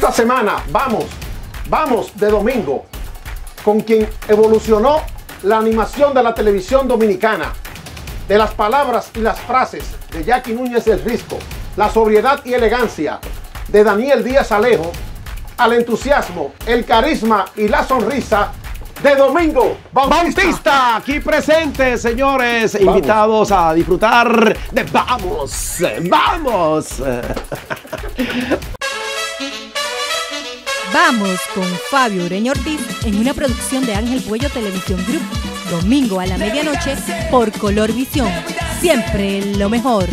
esta semana, Vamos de Domingo, con quien evolucionó la animación de la televisión dominicana, de las palabras y las frases de Jackie Núñez del Risco, la sobriedad y elegancia de Daniel Díaz Alejo, al entusiasmo, el carisma y la sonrisa de Domingo Bautista. Aquí presente, señores, Vamos. Invitados a disfrutar de Vamos. Vamos con Fabio Ureña Ortiz en una producción de Ángel Puello Televisión Group. Domingo a la medianoche por Color Visión. Siempre lo mejor.